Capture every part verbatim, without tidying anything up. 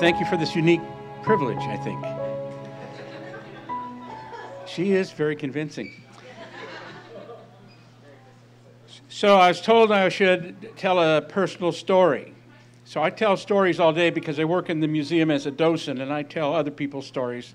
thank you for this unique privilege, I think. She is very convincing. So I was told I should tell a personal story. So I tell stories all day because I work in the museum as a docent, and I tell other people's stories.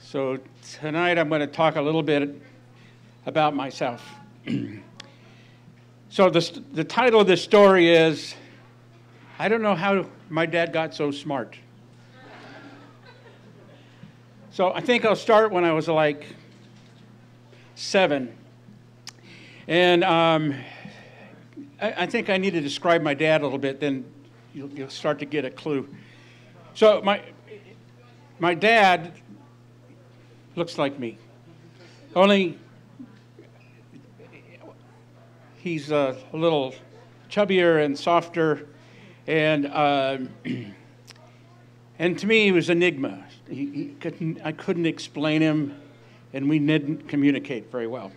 So tonight I'm going to talk a little bit about myself. So the, the title of this story is, I don't know how my dad got so smart. So I think I'll start when I was like seven. And um, I, I think I need to describe my dad a little bit, then you'll, you'll start to get a clue. So my, my dad looks like me, only he's a little chubbier and softer, and uh, and to me he was an enigma. He, he couldn't, I couldn't explain him, and we didn't communicate very well.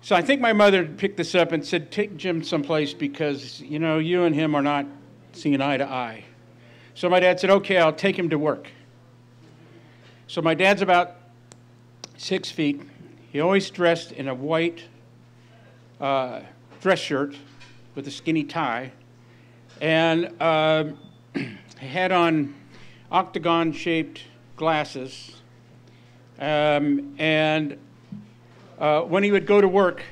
So I think my mother picked this up and said, "Take Jim someplace because you know you and him are not seeing eye to eye." So my dad said, "Okay, I'll take him to work." So my dad's about six feet. He always dressed in a white Uh, dress shirt with a skinny tie, and uh, had on octagon-shaped glasses. Um, and uh, when he would go to work,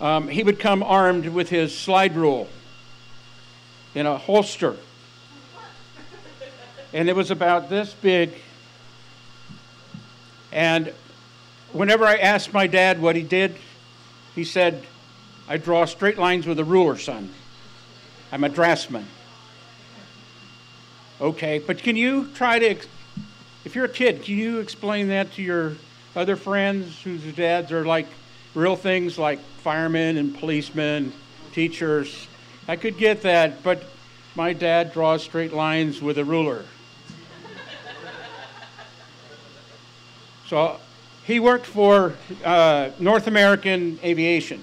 um, he would come armed with his slide rule in a holster, and it was about this big. And whenever I asked my dad what he did, he said, "I draw straight lines with a ruler, son. I'm a draftsman." Okay, but can you try to, if you're a kid, can you explain that to your other friends whose dads are like real things like firemen and policemen, teachers? I could get that, but my dad draws straight lines with a ruler. So he worked for uh, North American Aviation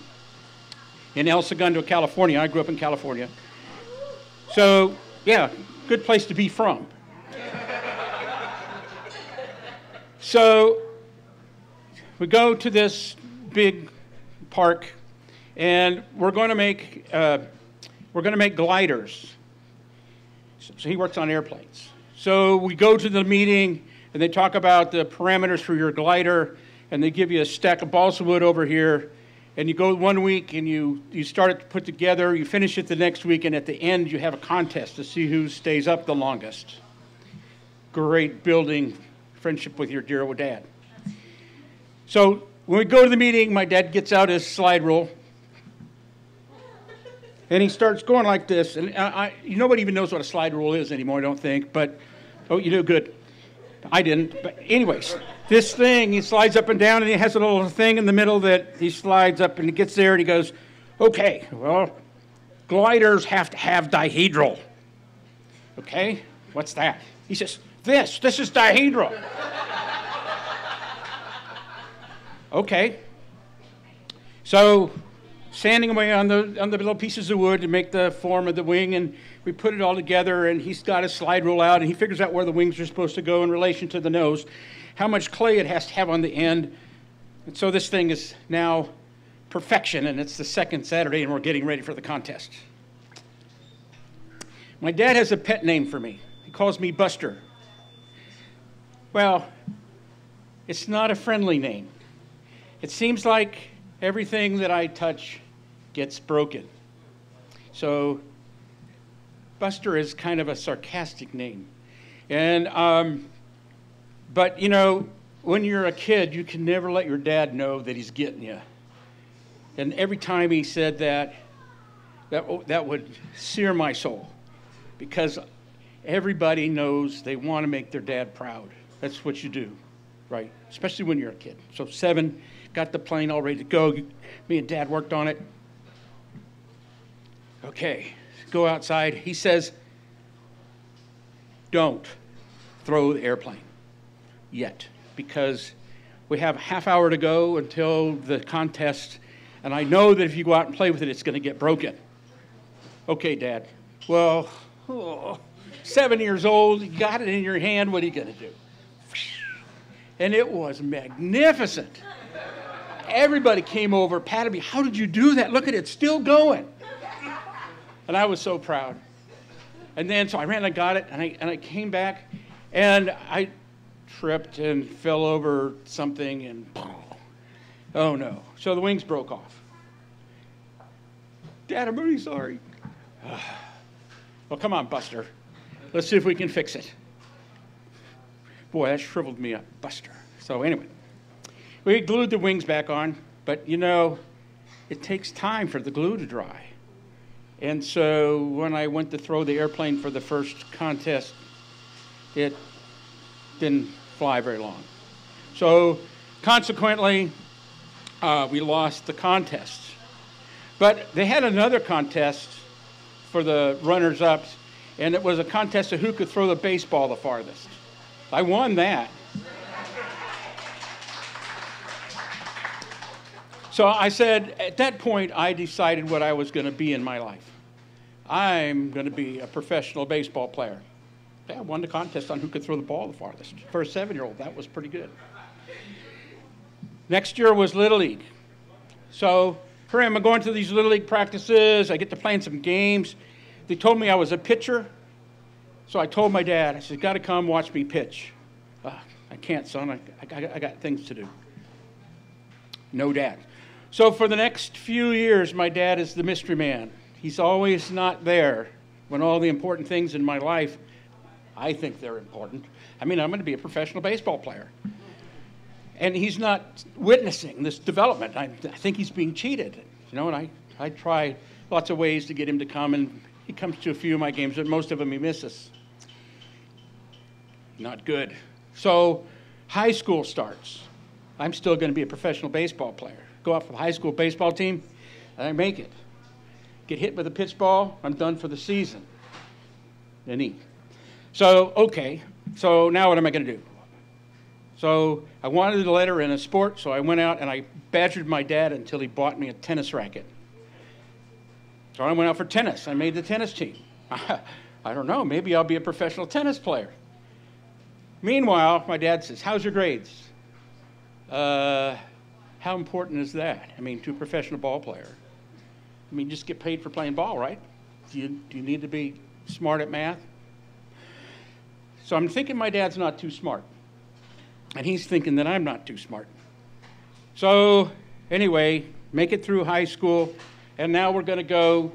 in El Segundo, California. I grew up in California. So, yeah, good place to be from. So we go to this big park, and we're going to make, uh, we're going to make gliders. So he works on airplanes. So we go to the meeting, and they talk about the parameters for your glider, and they give you a stack of balsa wood over here, and you go one week and you, you start it to put together, you finish it the next week, and at the end you have a contest to see who stays up the longest. Great building friendship with your dear old dad. So when we go to the meeting, my dad gets out his slide rule, and he starts going like this, and I, nobody even knows what a slide rule is anymore, I don't think, but oh, you do good. I didn't, but anyways, this thing, he slides up and down, and he has a little thing in the middle that he slides up, and he gets there, and he goes, "Okay, well, gliders have to have dihedral." "Okay, what's that?" He says, this, this is dihedral." Okay. So, sanding away on the, on the little pieces of wood to make the form of the wing, and we put it all together, and he's got his slide rule out, and he figures out where the wings are supposed to go in relation to the nose, how much clay it has to have on the end. And so this thing is now perfection, and it's the second Saturday, and we're getting ready for the contest. My dad has a pet name for me. He calls me Buster. Well, it's not a friendly name. It seems like everything that I touch gets broken. So Buster is kind of a sarcastic name. And, um, but you know, when you're a kid, you can never let your dad know that he's getting you. And every time he said that, that, that would sear my soul, because everybody knows they want to make their dad proud. That's what you do, right? Especially when you're a kid. So seven, got the plane all ready to go. Me and Dad worked on it. Okay. Go outside. He says, "Don't throw the airplane yet, because we have a half hour to go until the contest, and I know that if you go out and play with it, it's going to get broken." "Okay, Dad." "Well, oh, seven years old, you got it in your hand, what are you going to do? And it was magnificent. Everybody came over, patted me, how did you do that? Look at it, it's still going. And I was so proud. And then, so I ran and I got it, and I, and I came back, and I tripped and fell over something, and oh no. So the wings broke off. Dad, I'm really sorry. Well, come on, Buster. Let's see if we can fix it. Boy, that shriveled me up, Buster. So anyway, we glued the wings back on, but you know, it takes time for the glue to dry. And so when I went to throw the airplane for the first contest, it didn't fly very long. So consequently, uh, we lost the contest. But they had another contest for the runners-ups, and it was a contest of who could throw the baseball the farthest. I won that. So I said, at that point, I decided what I was going to be in my life. I'm going to be a professional baseball player. I won the contest on who could throw the ball the farthest. For a seven-year-old, that was pretty good. Next year was Little League. So here I am going to these Little League practices. I get to play in some games. They told me I was a pitcher. So I told my dad, I said, you got to come watch me pitch. Uh, I can't, son. I, I, I got things to do. No, Dad. So for the next few years, my dad is the mystery man. He's always not there when all the important things in my life, I think they're important. I mean, I'm going to be a professional baseball player. And he's not witnessing this development. I, I think he's being cheated. You know, and I, I try lots of ways to get him to come, and he comes to a few of my games, but most of them he misses. Not good. So high school starts. I'm still going to be a professional baseball player. Go out for the high school baseball team, and I make it. Get hit with a pitch ball, I'm done for the season. And he. So, okay, so now what am I going to do? So I wanted a letter in a sport, so I went out and I badgered my dad until he bought me a tennis racket. So I went out for tennis. I made the tennis team. I don't know, maybe I'll be a professional tennis player. Meanwhile, my dad says, how's your grades? Uh, how important is that? I mean, to a professional ball player. I mean, just get paid for playing ball, right? Do you, do you need to be smart at math? So I'm thinking my dad's not too smart. And he's thinking that I'm not too smart. So anyway, make it through high school. And now we're going to go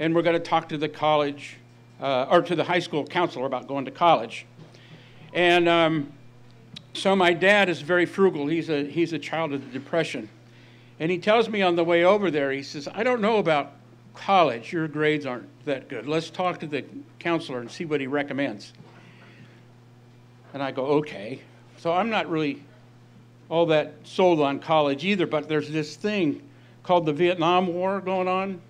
and we're going to talk to the college, uh, or to the high school counselor about going to college. And um, so my dad is very frugal. He's a, he's a child of the Depression. And he tells me on the way over there, he says, I don't know about college. Your grades aren't that good. Let's talk to the counselor and see what he recommends. And I go, okay. So I'm not really all that sold on college either, but there's this thing called the Vietnam War going on.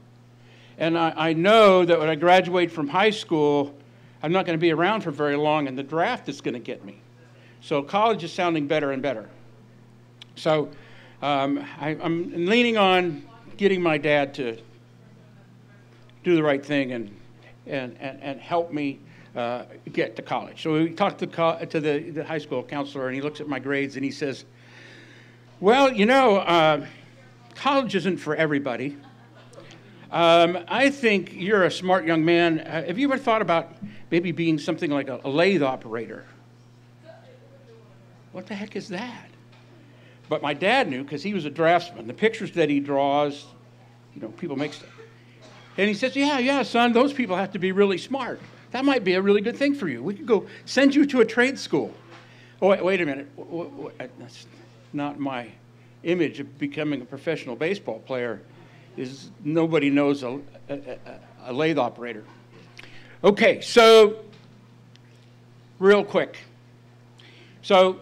And I, I know that when I graduate from high school, I'm not going to be around for very long, and the draft is going to get me. So college is sounding better and better. So um, I, I'm leaning on getting my dad to do the right thing and, and, and, and help me uh, get to college. So we talked to, co to the, the high school counselor, and he looks at my grades, and he says, well, you know, uh, college isn't for everybody. Um, I think you're a smart young man. Uh, have you ever thought about maybe being something like a, a lathe operator? What the heck is that? But my dad knew because he was a draftsman. The pictures that he draws, you know, people make stuff. And he says, yeah, yeah, son, those people have to be really smart. That might be a really good thing for you. We could go send you to a trade school. Oh, wait, wait a minute. That's not my image of becoming a professional baseball player. Is nobody knows a, a, a, a lathe operator. Okay, so real quick. So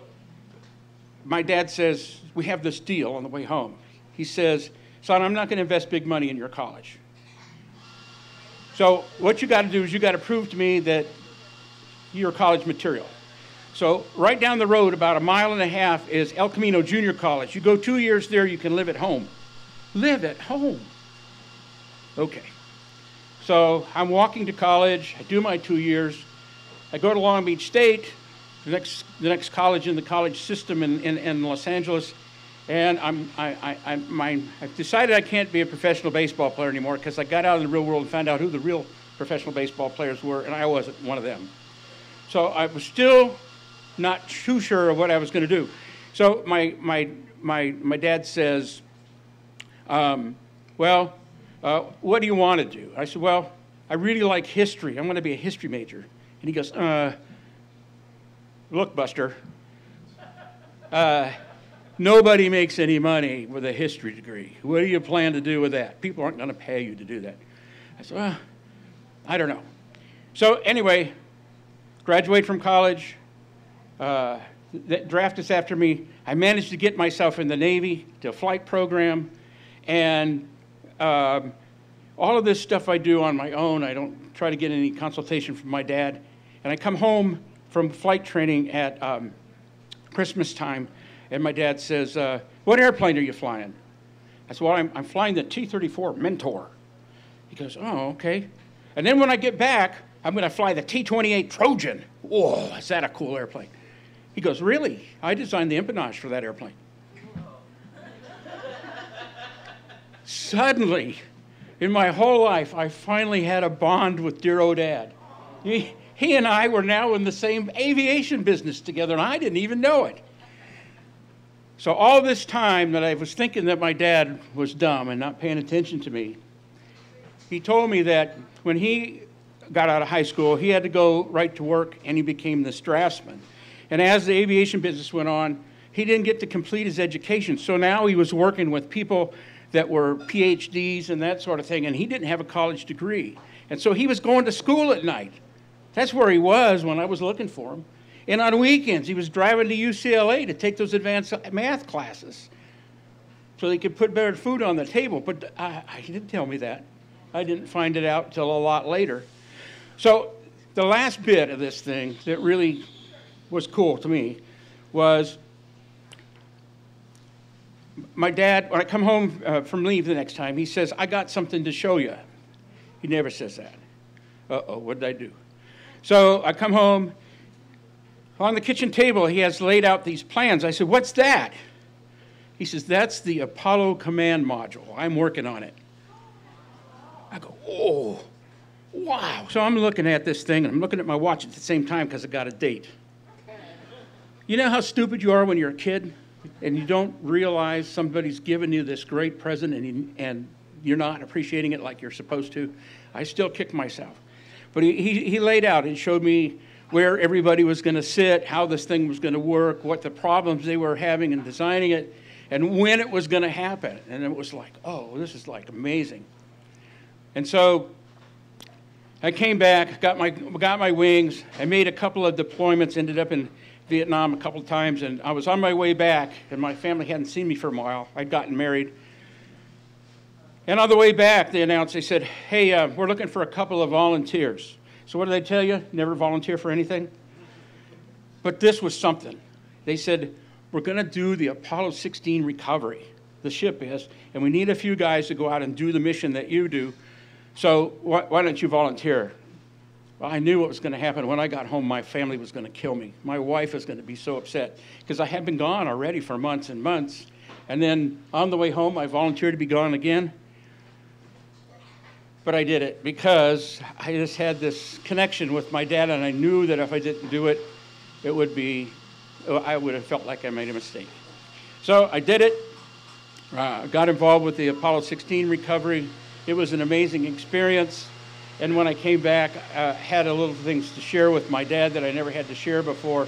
my dad says, we have this deal on the way home. He says, son, I'm not going to invest big money in your college. So what you got to do is you got to prove to me that you're college material. So right down the road, about a mile and a half, is El Camino Junior College. You go two years there, you can live at home. Live at home. Okay. So I'm walking to college. I do my two years. I go to Long Beach State, the next, the next college in the college system in, in, in Los Angeles, and I'm, I, I, I, my, I've decided I can't be a professional baseball player anymore because I got out in the real world and found out who the real professional baseball players were, and I wasn't one of them. So I was still not too sure of what I was going to do. So my, my, my, my dad says, um, well, uh, what do you want to do? I said, well, I really like history. I'm going to be a history major. And he goes, uh, look, Buster, uh, nobody makes any money with a history degree. What do you plan to do with that? People aren't going to pay you to do that. I said, well, I don't know. So anyway, graduate from college. Uh, that draft is after me. I managed to get myself in the Navy to a flight program, and um, all of this stuff I do on my own. I don't try to get any consultation from my dad. And I come home from flight training at um, Christmas time, and my dad says, uh, what airplane are you flying? I said, well, I'm, I'm flying the T thirty-four Mentor. He goes, oh, okay. And then when I get back, I'm going to fly the T twenty-eight Trojan. Whoa, is that a cool airplane? He goes, really? I designed the empennage for that airplane. Suddenly, in my whole life, I finally had a bond with dear old dad. He, he and I were now in the same aviation business together, and I didn't even know it. So all this time that I was thinking that my dad was dumb and not paying attention to me, he told me that when he got out of high school, he had to go right to work, and he became this draftsman. And as the aviation business went on, he didn't get to complete his education. So now he was working with people that were P H Ds and that sort of thing, and he didn't have a college degree. And so he was going to school at night. That's where he was when I was looking for him. And on weekends, he was driving to U C L A to take those advanced math classes so they could put better food on the table. But I, I, he didn't tell me that. I didn't find it out until a lot later. So the last bit of this thing that really was cool to me was my dad, when I come home uh, from leave the next time, he says, I got something to show you. He never says that. Uh-oh, what did I do? So I come home. On the kitchen table, he has laid out these plans. I said, what's that? He says, that's the Apollo command module. I'm working on it. I go, oh. Wow. So I'm looking at this thing, and I'm looking at my watch at the same time because I got a date. You know how stupid you are when you're a kid, and you don't realize somebody's given you this great present, and, you, and you're not appreciating it like you're supposed to? I still kick myself. But he, he, he laid out and showed me where everybody was going to sit, how this thing was going to work, what the problems they were having in designing it, and when it was going to happen. And it was like, oh, this is like amazing. And so I came back, got my, got my wings. I made a couple of deployments, ended up in Vietnam a couple of times, and I was on my way back, and my family hadn't seen me for a while. I'd gotten married. And on the way back, they announced, they said, hey, uh, we're looking for a couple of volunteers. So what did they tell you? Never volunteer for anything? But this was something. They said, we're going to do the Apollo sixteen recovery, the ship is, and we need a few guys to go out and do the mission that you do. So why, why don't you volunteer? Well, I knew what was going to happen. When I got home, my family was going to kill me. My wife was going to be so upset because I had been gone already for months and months. And then on the way home, I volunteered to be gone again. But I did it because I just had this connection with my dad, and I knew that if I didn't do it, it would be, I would have felt like I made a mistake. So I did it. Uh, got involved with the Apollo sixteen recovery. It was an amazing experience. And when I came back, I uh, had a little things to share with my dad that I never had to share before.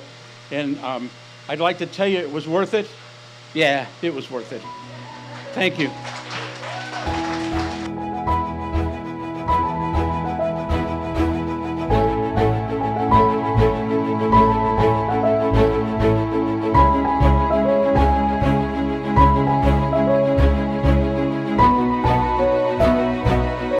And um, I'd like to tell you it was worth it. Yeah, it was worth it. Thank you.